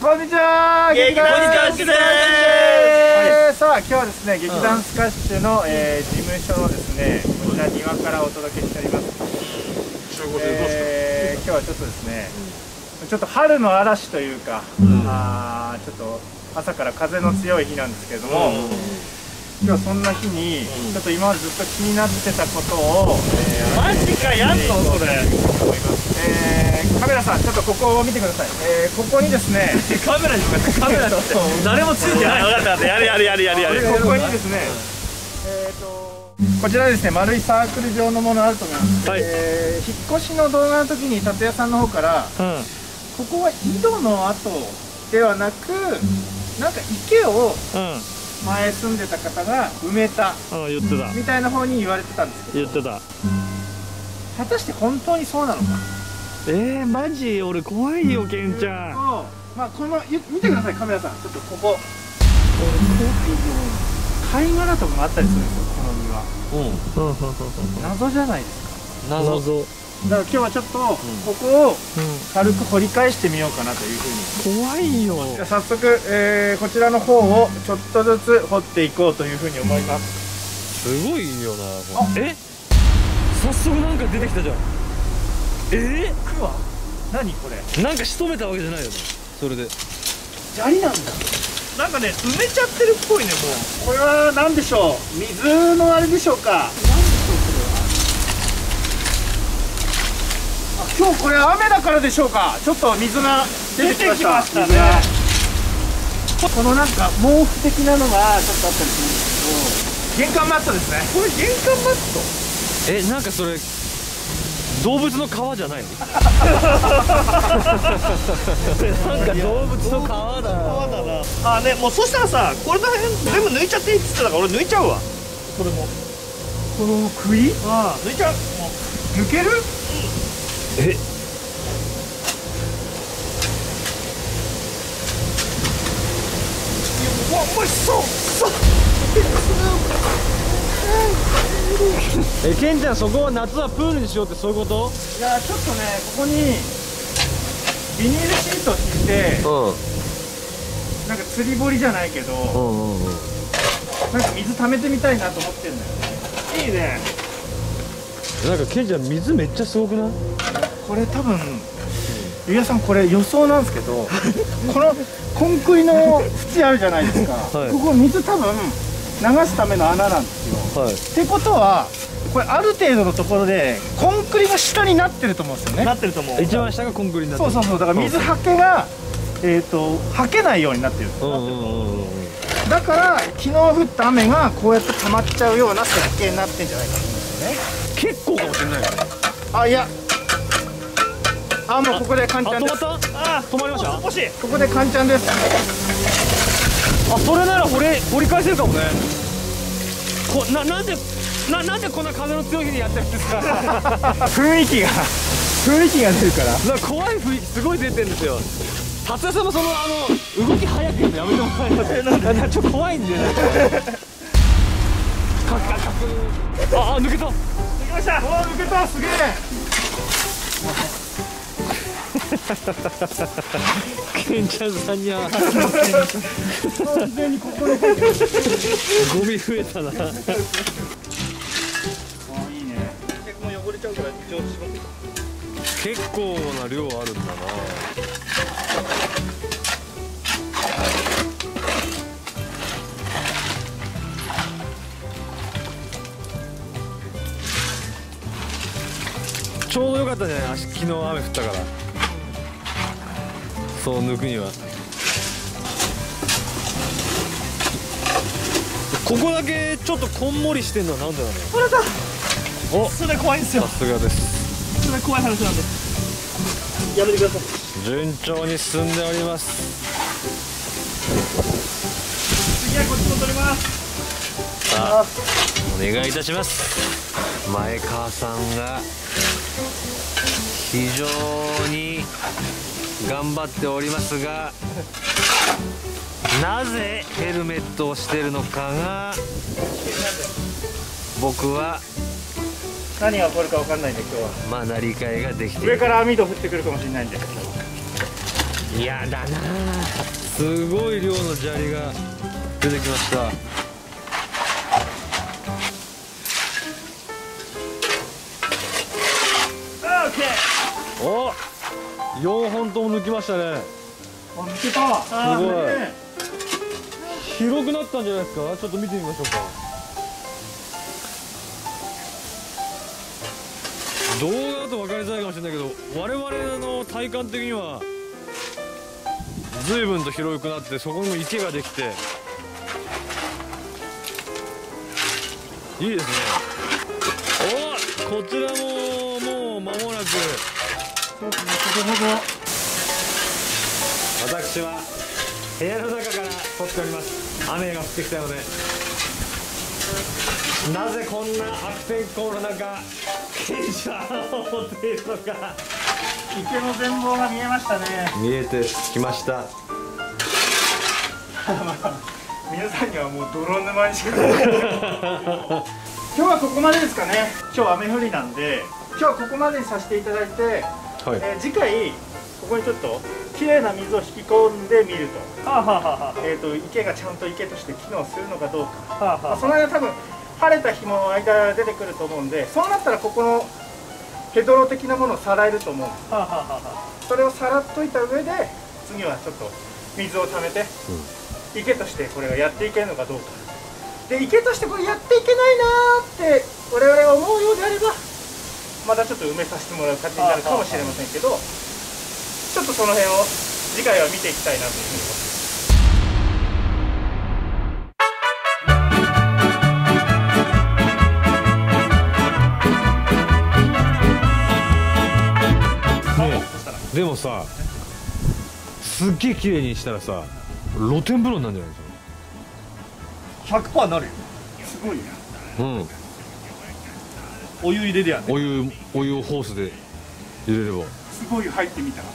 こんにちは、劇団スカッシュです。さあ、今日はですね、劇団スカッシュの事務所のですね、こちら庭からお届けしております。今日はちょっとですね、ちょっと春の嵐というか、ちょっと朝から風の強い日なんですけれども、今日はそんな日にちょっと今までずっと気になってたことをマジかやんのそれ思います。カメラさんちょっとここを見てください。ここにですねカメラに向かってカメラって誰もついてない。分かった。やる。ここにですねこちらですね丸いサークル状のものあると思います。引っ越しの動画の時に達也さんの方からここは井戸の跡ではなくなんか池を前住んでた方が埋めたみたいな方に言われてたんですけど、果たして本当にそうなのか。マジ俺怖いよケンちゃん。まあこの見てくださいカメラさん、ちょっとここ怖いよ。貝殻とかもあったりするんですよこの身は。謎じゃないですか。謎だから今日はちょっとここを軽く掘り返してみようかなというふうに。怖いよ。じゃあ早速、こちらの方をちょっとずつ掘っていこうというふうに思います。すごいよな。早速なんか出てきたじゃん。クワ何これ。なんか仕留めたわけじゃないよね。それで砂利なんだ。なんかね埋めちゃってるっぽいね。もうこれは何でしょう。水のあれでしょうか。今日これ雨だからでしょうか。ちょっと水が出てきましたね。このなんか毛布的なのがちょっとあったりするんですけど、玄関マットですね。これ玄関マット。なんかそれ動物の皮じゃないの？なんか動物の皮だな。もうそしたらさ、これら辺全部抜いちゃっていいっつってたから俺抜いちゃうわ。これもこの杭？抜いちゃう。抜ける？ケンちゃんそこは夏はプールにしようってそういうこと。いやちょっとねここにビニールシートを敷いて、なんか釣り堀じゃないけど、なんか水溜めてみたいなと思ってるんだよね。いいね。なんかケンちゃん水めっちゃすごくない？これ多分ゆうやさんこれ予想なんですけどこのコンクリの縁あるじゃないですか、ここ水多分流すための穴なんですよ、ってことはこれある程度のところでコンクリが下になってると思うんですよね。なってると思う。一番下がコンクリになってる。そうだから水はけがはけないようになってる。だから昨日降った雨がこうやって溜まっちゃうような設計になってんじゃないかと思うんですよね。結構かもしれないよね。いやもうここでカンちゃんです。止まりました。ここでカンちゃんです。それなら掘り返せるかもね。なんでこんな風の強い日にやってるんですか。雰囲気が出るから。怖い雰囲気すごい出てるんですよ。達也さんもその動き早くやめてもらえませんか。ちょっと怖いんでね。抜けた。抜けました。抜けた。すげえ。ケンちゃんさんには完全にここのゴミ増えたな。いいね。結構汚れちゃうから浄化します。結構な量あるんだな。ちょうどよかったじゃない。昨日雨降ったから。そう抜くにはここだけちょっとこんもりしてんのはなんでなの。これだ。それ怖いんですよ。さすがです。それ怖い話なんでやめてください。順調に進んでおります。次はこっちも取ります。さあお願いいたします。前川さんが非常に頑張っておりますが、なぜヘルメットをしているのかが僕は何が起こるか分かんないんで今日はまあなりかえができている。上から網戸降ってくるかもしれないんで。嫌だな。すごい量の砂利が出てきました。おっ、4本とも抜きましたね。あ、抜けた。すごい広くなったんじゃないですか。ちょっと見てみましょうか。動画だと分かりづらいかもしれないけど、我々の体感的には随分と広くなって、そこにも池ができていいですね。おっ、こちらももう間もなく、私は部屋の中から撮っております。雨が降ってきたので、なぜこんな悪天候の中電車を持っているのか。池の全貌が見えましたね。見えてきました。皆さんにはもう泥沼にしかない今日はここまでですかね。今日雨降りなんで、今日はここまでにさせていただいて、はい、次回ここにちょっと綺麗な水を引き込んでみると、池がちゃんと池として機能するのかどうか、その間多分晴れた日も間出てくると思うんで、そうなったらここのヘドロ的なものをさらえると思う。それをさらっといた上で、次はちょっと水をためて、池としてこれがやっていけるのかどうかで、池としてこれやっていけないなーって我々が思うようであれば、またちょっと埋めさせてもらう形になるかもしれませんけど、ちょっとその辺を次回は見ていきたいなというふうに思います。でもさ、すっげえ綺麗にしたらさ、露天風呂になるんじゃないですか。 100% なるよ。すごいな。うん、お湯入れりゃね。お湯をホースで入れればすごい入ってみたら